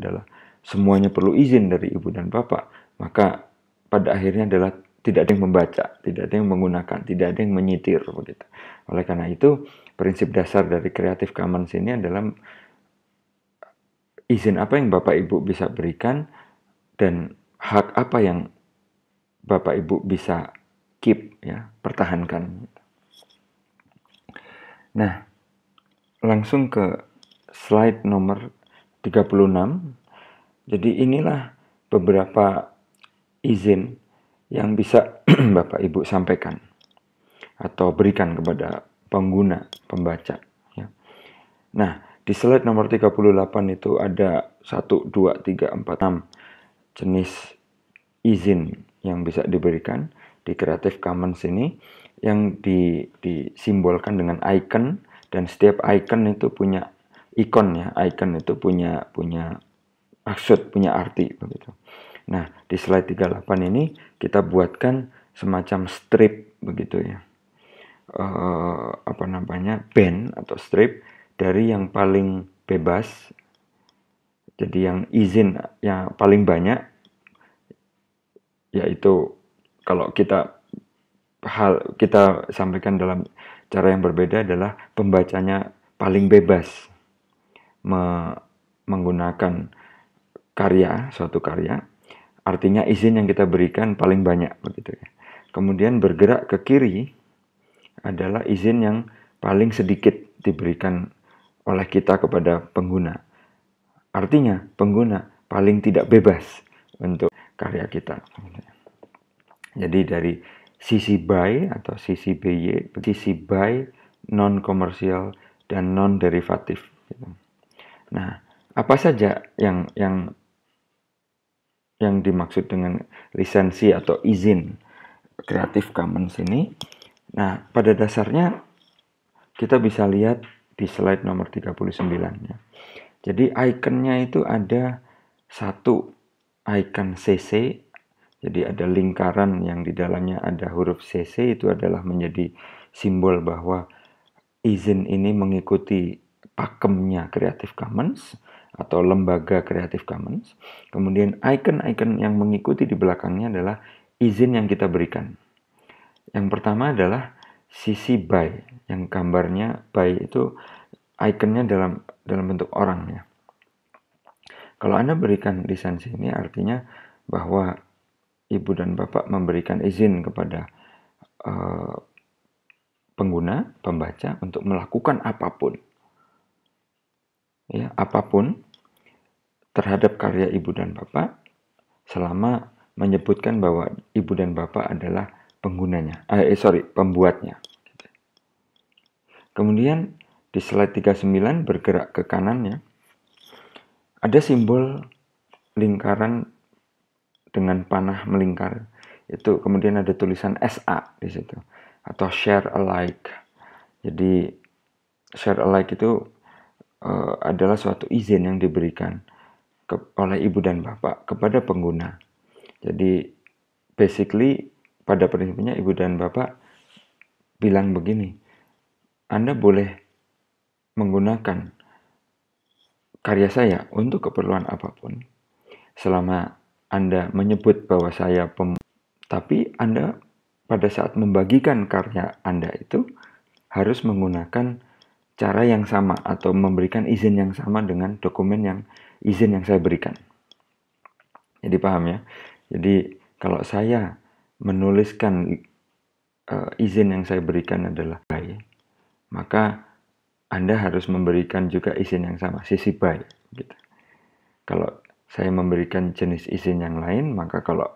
adalah semuanya perlu izin dari ibu dan bapak, maka pada akhirnya adalah tidak ada yang membaca, tidak ada yang menggunakan, tidak ada yang menyitir begitu. Oleh karena itu, prinsip dasar dari Creative Commons ini adalah izin apa yang Bapak Ibu bisa berikan dan hak apa yang Bapak Ibu bisa keep, ya, pertahankan. Nah, langsung ke slide nomor 36. Jadi inilah beberapa izin yang bisa Bapak Ibu sampaikan atau berikan kepada pengguna, pembaca, ya. Nah, di slide nomor 38 itu ada 1, 2, 3, 4, 6 jenis izin yang bisa diberikan di Creative Commons ini, yang disimbolkan dengan icon, dan setiap icon itu punya ikon, ya, icon itu punya maksud, punya arti begitu. Nah, di slide 38 ini kita buatkan semacam strip begitu, ya, apa namanya, band atau strip dari yang paling bebas, jadi yang izin yang paling banyak, yaitu kalau kita sampaikan dalam cara yang berbeda adalah pembacanya paling bebas menggunakan karya, suatu karya, artinya izin yang kita berikan paling banyak begitu, ya. Kemudian bergerak ke kiri adalah izin yang paling sedikit diberikan oleh kita kepada pengguna, artinya pengguna paling tidak bebas untuk karya kita. Jadi dari CC BY atau CC BY, CC BY, Non-Commercial, dan Non-Derivative. Nah, apa saja yang dimaksud dengan lisensi atau izin Creative Commons ini? Nah, pada dasarnya kita bisa lihat di slide nomor 39, ya. Jadi ikonnya itu ada satu icon CC, jadi ada lingkaran yang di dalamnya ada huruf CC, itu adalah menjadi simbol bahwa izin ini mengikuti pakemnya Creative Commons atau lembaga Creative Commons. Kemudian icon-icon yang mengikuti di belakangnya adalah izin yang kita berikan. Yang pertama adalah CC BY, yang gambarnya BY itu ikonnya dalam bentuk orang, ya. Kalau Anda berikan lisensi ini, artinya bahwa Ibu dan Bapak memberikan izin kepada pengguna, pembaca, untuk melakukan apapun, ya, apapun terhadap karya Ibu dan Bapak selama menyebutkan bahwa Ibu dan Bapak adalah penggunanya, pembuatnya. Kemudian di slide 39 bergerak ke kanannya, ada simbol lingkaran dengan panah melingkar, itu kemudian ada tulisan SA di situ atau Share Alike. Jadi Share Alike itu adalah suatu izin yang diberikan oleh Ibu dan Bapak kepada pengguna. Jadi basically pada prinsipnya Ibu dan Bapak bilang begini, Anda boleh menggunakan karya saya untuk keperluan apapun selama Anda menyebut bahwa saya tapi Anda pada saat membagikan karya Anda itu harus menggunakan cara yang sama atau memberikan izin yang sama dengan dokumen yang izin yang saya berikan. Jadi paham, ya? Jadi kalau saya menuliskan izin yang saya berikan adalah BY, maka Anda harus memberikan juga izin yang sama, CC BY, gitu. Kalau saya memberikan jenis izin yang lain, maka kalau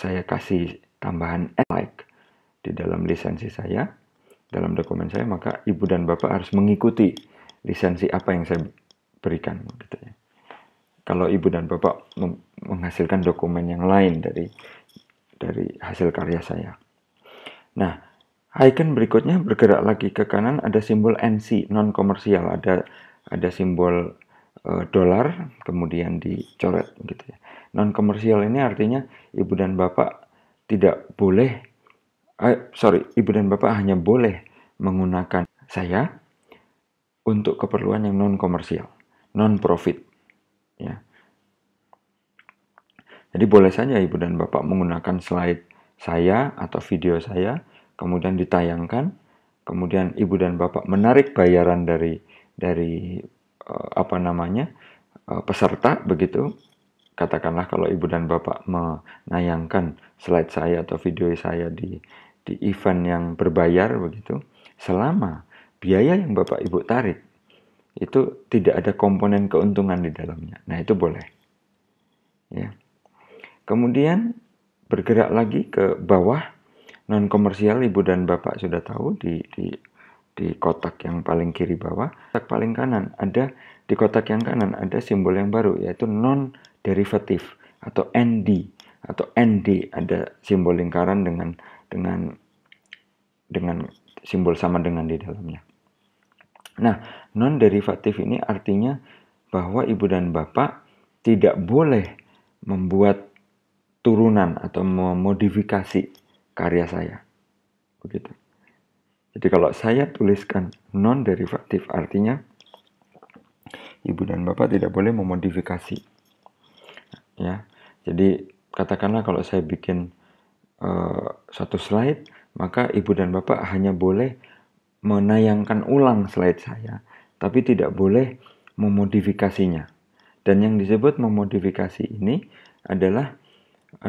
saya kasih tambahan alike di dalam lisensi saya, dalam dokumen saya, maka Ibu dan Bapak harus mengikuti lisensi apa yang saya berikan, gitu, ya. Kalau Ibu dan Bapak menghasilkan dokumen yang lain dari hasil karya saya. Nah, icon berikutnya bergerak lagi ke kanan, ada simbol NC, non-komersial, ada simbol dolar, kemudian dicoret, gitu, ya. Non-komersial ini artinya Ibu dan Bapak Ibu dan Bapak hanya boleh menggunakan saya untuk keperluan yang non-komersial, non-profit. Jadi boleh saja Ibu dan Bapak menggunakan slide saya atau video saya, kemudian ditayangkan, kemudian Ibu dan Bapak menarik bayaran dari peserta begitu. Katakanlah kalau Ibu dan Bapak menayangkan slide saya atau video saya di event yang berbayar begitu, selama biaya yang Bapak Ibu tarik itu tidak ada komponen keuntungan di dalamnya. Nah, itu boleh. Ya. Kemudian bergerak lagi ke bawah, non-komersial Ibu dan Bapak sudah tahu di kotak yang paling kiri bawah. Kotak paling kanan ada, di kotak yang kanan ada simbol yang baru, yaitu non-derivative atau ND atau ND, ada simbol lingkaran dengan simbol sama dengan di dalamnya. Nah, non-derivatif ini artinya bahwa Ibu dan Bapak tidak boleh membuat turunan atau memodifikasi karya saya. Begitu. Jadi kalau saya tuliskan non-derivatif artinya Ibu dan Bapak tidak boleh memodifikasi. Ya. Jadi katakanlah kalau saya bikin satu slide, maka Ibu dan Bapak hanya boleh menayangkan ulang slide saya, tapi tidak boleh memodifikasinya. Dan yang disebut memodifikasi ini adalah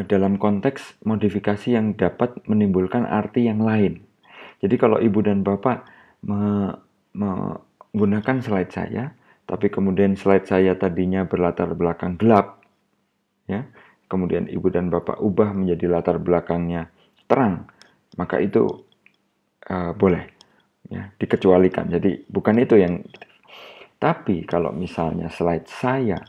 dalam konteks modifikasi yang dapat menimbulkan arti yang lain. Jadi kalau Ibu dan Bapak menggunakan slide saya, tapi kemudian slide saya tadinya berlatar belakang gelap, ya, kemudian Ibu dan Bapak ubah menjadi latar belakangnya terang, maka itu boleh, ya, dikecualikan. Jadi bukan itu yang. Tapi kalau misalnya slide saya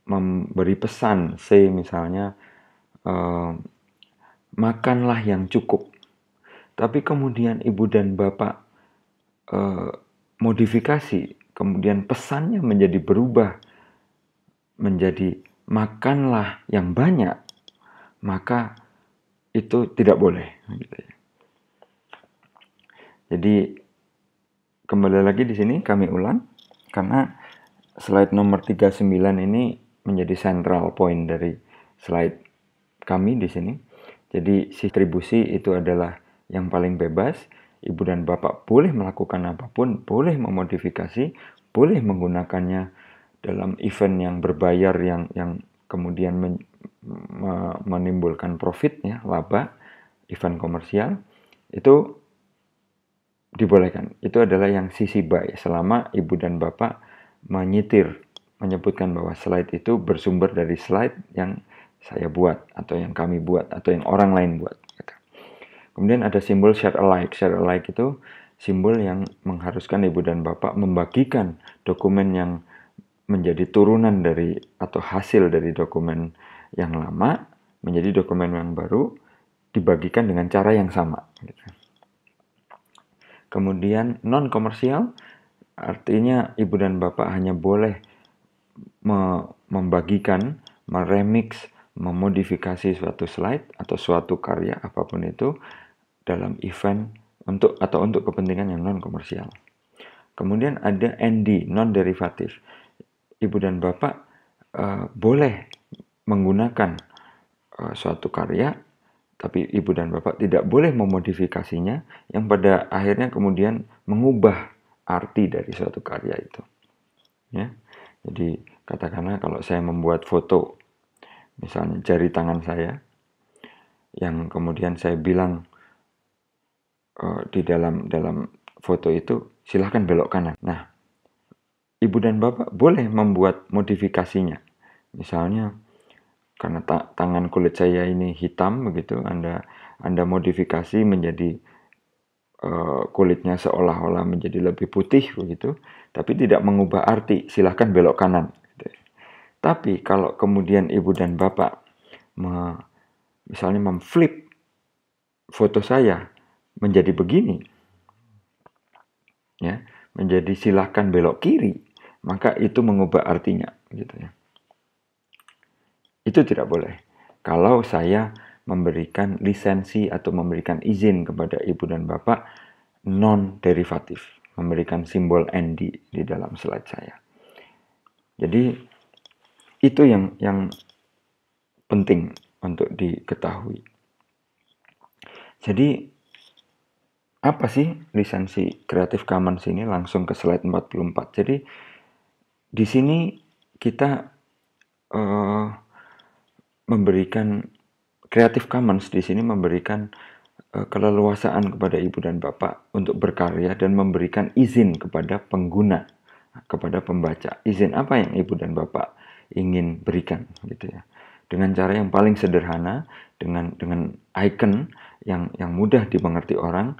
memberi pesan, say misalnya makanlah yang cukup, tapi kemudian Ibu dan Bapak modifikasi, kemudian pesannya menjadi berubah, menjadi makanlah yang banyak, maka itu tidak boleh. Jadi kembali lagi di sini kami ulang, karena slide nomor 39 ini menjadi central point dari slide kami di sini. Jadi distribusi itu adalah yang paling bebas. Ibu dan Bapak boleh melakukan apapun, boleh memodifikasi, boleh menggunakannya dalam event yang berbayar yang kemudian menimbulkan profit, ya, laba, event komersial, itu dibolehkan. Itu adalah yang CC BY, selama Ibu dan Bapak menyitir, menyebutkan bahwa slide itu bersumber dari slide yang saya buat, atau yang kami buat, atau yang orang lain buat. Kemudian ada simbol Share Alike. Share Alike itu simbol yang mengharuskan Ibu dan Bapak membagikan dokumen yang menjadi turunan dari atau hasil dari dokumen yang lama menjadi dokumen yang baru, dibagikan dengan cara yang sama. Kemudian non-komersial artinya Ibu dan Bapak hanya boleh membagikan, meremix, memodifikasi suatu slide atau suatu karya apapun itu dalam event untuk kepentingan yang non-komersial. Kemudian ada ND, non-derivatif. Ibu dan Bapak boleh menggunakan suatu karya, tapi Ibu dan Bapak tidak boleh memodifikasinya, yang pada akhirnya kemudian mengubah arti dari suatu karya itu. Ya. Jadi katakanlah kalau saya membuat foto, misalnya jari tangan saya, yang kemudian saya bilang di dalam foto itu, silahkan belok kanan. Nah, Ibu dan Bapak boleh membuat modifikasinya. Misalnya, karena tangan kulit saya ini hitam, begitu, Anda modifikasi menjadi kulitnya seolah-olah menjadi lebih putih, begitu, tapi tidak mengubah arti, silahkan belok kanan. Gitu. Tapi kalau kemudian Ibu dan Bapak misalnya memflip foto saya menjadi begini, ya, menjadi silahkan belok kiri, maka itu mengubah artinya, gitu ya. Itu tidak boleh. Kalau saya memberikan lisensi atau memberikan izin kepada Ibu dan Bapak non-derivatif, memberikan simbol ND di dalam slide saya. Jadi itu yang penting untuk diketahui. Jadi apa sih lisensi Creative Commons ini? Langsung ke slide 44. Jadi di sini kita memberikan Creative Commons di sini memberikan keleluasaan kepada ibu dan bapak untuk berkarya dan memberikan izin kepada pengguna, kepada pembaca. Izin apa yang ibu dan bapak ingin berikan, gitu ya. Dengan cara yang paling sederhana, dengan icon yang mudah dimengerti orang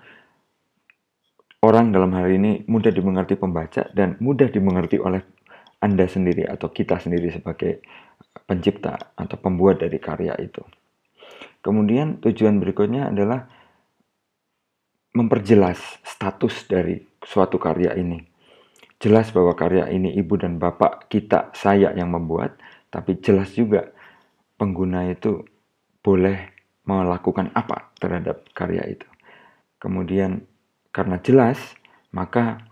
dalam hal ini mudah dimengerti pembaca dan mudah dimengerti oleh Anda sendiri atau kita sendiri sebagai pencipta atau pembuat dari karya itu. Kemudian tujuan berikutnya adalah memperjelas status dari suatu karya ini. Jelas bahwa karya ini ibu dan bapak, kita, saya yang membuat, tapi jelas juga pengguna itu boleh melakukan apa terhadap karya itu. Kemudian karena jelas, maka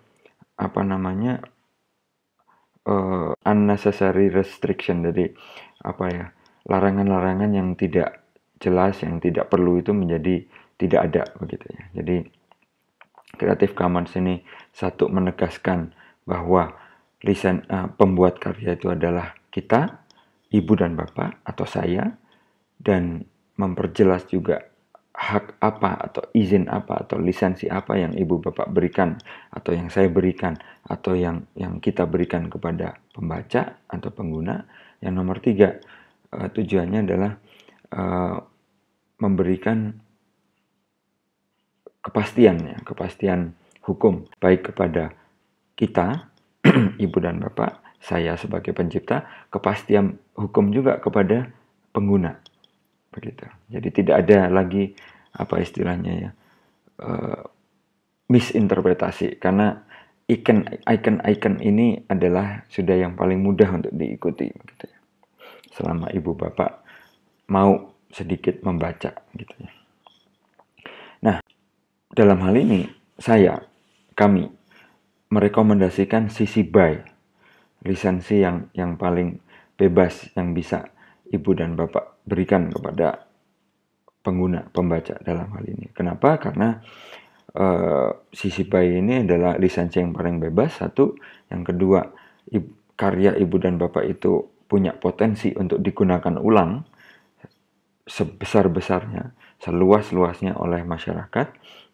unnecessary restriction, jadi larangan-larangan yang tidak jelas, yang tidak perlu itu menjadi tidak ada, begitu ya. Jadi Creative Commons ini satu menegaskan bahwa pembuat karya itu adalah kita, ibu dan bapak atau saya, dan memperjelas juga hak apa atau izin apa atau lisensi apa yang ibu bapak berikan atau yang saya berikan atau yang kita berikan kepada pembaca atau pengguna. Yang nomor 3, tujuannya adalah memberikan kepastian hukum baik kepada kita ibu dan bapak, saya sebagai pencipta, kepastian hukum juga kepada pengguna. Begitu. Jadi tidak ada lagi misinterpretasi, karena icon ini adalah sudah yang paling mudah untuk diikuti, gitu ya. Selama ibu bapak mau sedikit membaca, gitu ya. Nah, dalam hal ini kami merekomendasikan CC BY, lisensi yang paling bebas yang bisa ibu dan bapak berikan kepada pengguna, pembaca dalam hal ini. Kenapa? Karena CC BY ini adalah lisensi yang paling bebas, satu. Yang kedua, karya ibu dan bapak itu punya potensi untuk digunakan ulang sebesar-besarnya, seluas-luasnya oleh masyarakat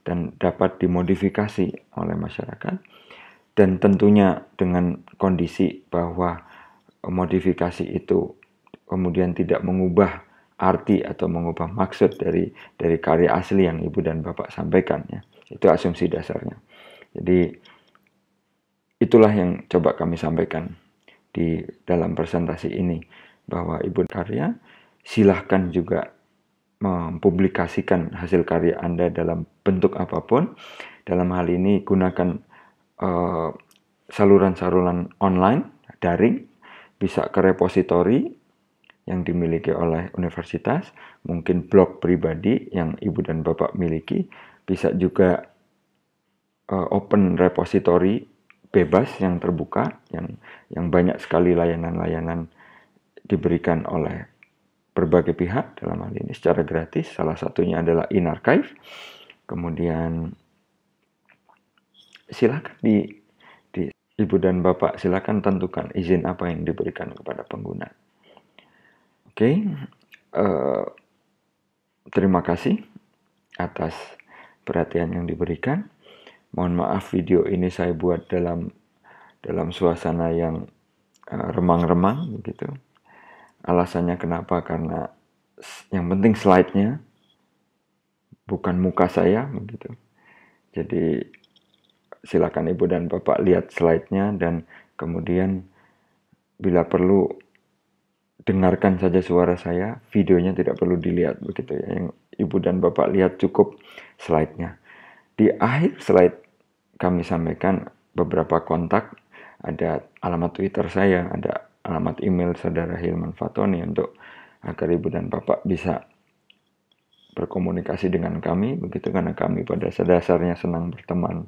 dan dapat dimodifikasi oleh masyarakat. Dan tentunya dengan kondisi bahwa modifikasi itu kemudian tidak mengubah arti atau mengubah maksud dari karya asli yang ibu dan bapak sampaikan, ya. Itu asumsi dasarnya. Jadi itulah yang coba kami sampaikan di dalam presentasi ini, bahwa ibu karya silahkan juga mempublikasikan hasil karya Anda dalam bentuk apapun. Dalam hal ini gunakan saluran-saluran online, daring, bisa ke repositori yang dimiliki oleh universitas, mungkin blog pribadi yang ibu dan bapak miliki, bisa juga open repository bebas yang terbuka, yang banyak sekali layanan-layanan diberikan oleh berbagai pihak dalam hal ini secara gratis. Salah satunya adalah inarchive. Kemudian silakan di ibu dan bapak silakan tentukan izin apa yang diberikan kepada pengguna. Oke, terima kasih atas perhatian yang diberikan. Mohon maaf video ini saya buat dalam suasana yang remang-remang, begitu. Alasannya kenapa? Karena yang penting slide-nya, bukan muka saya, begitu. Jadi silakan ibu dan bapak lihat slide-nya dan kemudian bila perlu dengarkan saja suara saya, videonya tidak perlu dilihat, begitu ya. Yang ibu dan bapak lihat cukup slide-nya. Di akhir slide kami sampaikan beberapa kontak, ada alamat Twitter saya, ada alamat email saudara Hilman Fathoni, untuk agar ibu dan bapak bisa berkomunikasi dengan kami, begitu, karena kami pada dasarnya senang berteman.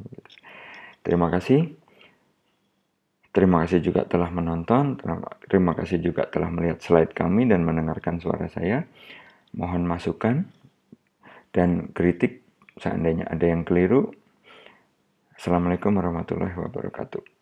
Terima kasih. Terima kasih juga telah menonton, terima kasih juga telah melihat slide kami dan mendengarkan suara saya. Mohon masukan dan kritik seandainya ada yang keliru. Assalamualaikum warahmatullahi wabarakatuh.